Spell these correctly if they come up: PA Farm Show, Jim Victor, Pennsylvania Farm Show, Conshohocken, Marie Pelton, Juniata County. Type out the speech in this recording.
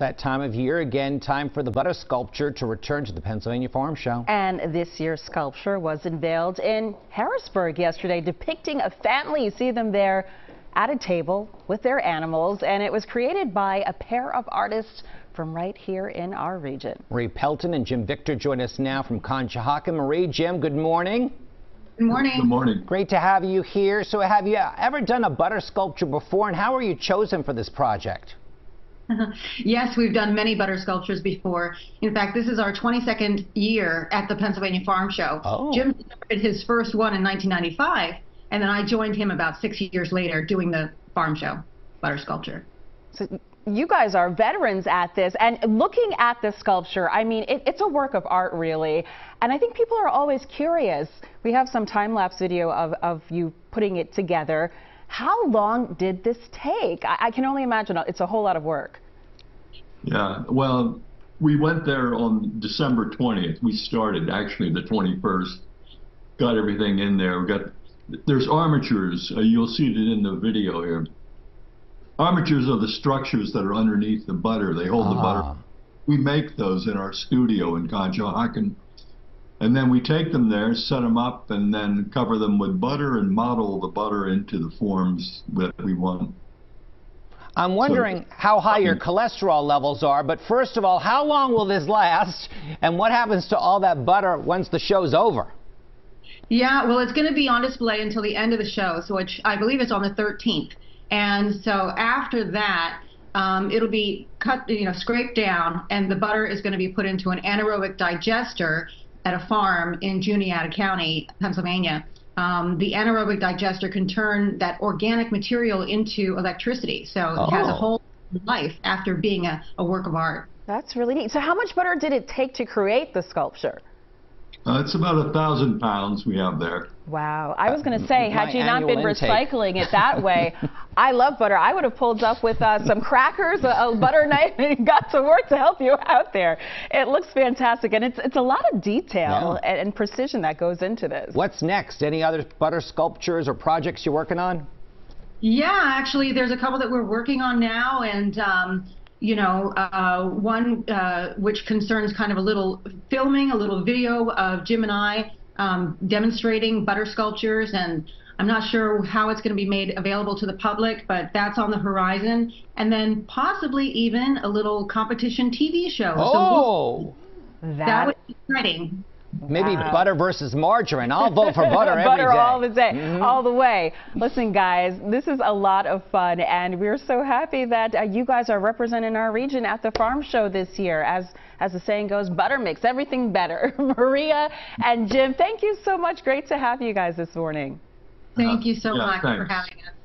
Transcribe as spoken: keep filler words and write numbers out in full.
That time of year, again, time for the butter sculpture to return to the Pennsylvania Farm Show. And this year's sculpture was unveiled in Harrisburg yesterday, depicting a family. You see them there at a table with their animals, and it was created by a pair of artists from right here in our region. Marie Pelton and Jim Victor join us now from Conshohocken. Marie, Jim, good morning. Good morning. Good morning. Great to have you here. So have you ever done a butter sculpture before, and how were you chosen for this project? Yes, we've done many butter sculptures before. In fact, this is our twenty-second year at the Pennsylvania Farm Show. Oh. Jim started his first one in nineteen ninety-five, and then I joined him about six years later doing the Farm Show butter sculpture. So you guys are veterans at this, and looking at this sculpture, I mean, it, it's a work of art, really. And I think people are always curious. We have some time-lapse video of, of you putting it together. How long did this take? I, I can only imagine it's a whole lot of work. Yeah, well, we went there on December twentieth. We started actually the twenty-first, got everything in there. We got, there's armatures. Uh, you'll see it in the video here. Armatures are the structures that are underneath the butter. They hold uh-huh. the butter. We make those in our studio in Conshohocken. And then we take them there, set them up, and then cover them with butter and model the butter into the forms that we want. I'm wondering so, how high your cholesterol levels are, but first of all, how long will this last, and what happens to all that butter once the show's over? Yeah, well, it's going to be on display until the end of the show, so which I believe it's on the thirteenth. And so after that, Um, it'll be cut, you know, scraped down, and the butter is going to be put into an anaerobic digester at a farm in Juniata County, Pennsylvania. Um, the anaerobic digester can turn that organic material into electricity, so oh. it has a whole life after being a, a work of art. That's really neat. So how much butter did it take to create the sculpture? Uh, it's about a thousand pounds we have there. Wow. I was going to say, had you not been recycling it that way, I love butter. I would have pulled up with uh, some crackers, a, a butter knife, and got to work to help you out there. It looks fantastic, and it's, it's a lot of detail yeah. and, and precision that goes into this. What's next? Any other butter sculptures or projects you're working on? Yeah, actually, there's a couple that we're working on now, and um, you know, uh, one uh, which concerns kind of a little filming, a little video of Jim and I um, demonstrating butter sculptures, and I'm not sure how it's going to be made available to the public, but that's on the horizon. And then possibly even a little competition T V show. Oh, so that, that would be exciting. Maybe wow. butter versus margarine. I'll vote for butter every butter day. Butter all the day, mm-hmm. all the way. Listen, guys, this is a lot of fun, and we're so happy that uh, you guys are representing our region at the Farm Show this year. As, as the saying goes, butter makes everything better. Maria and Jim, thank you so much. Great to have you guys this morning. Thank you so yeah, much thanks. for having us.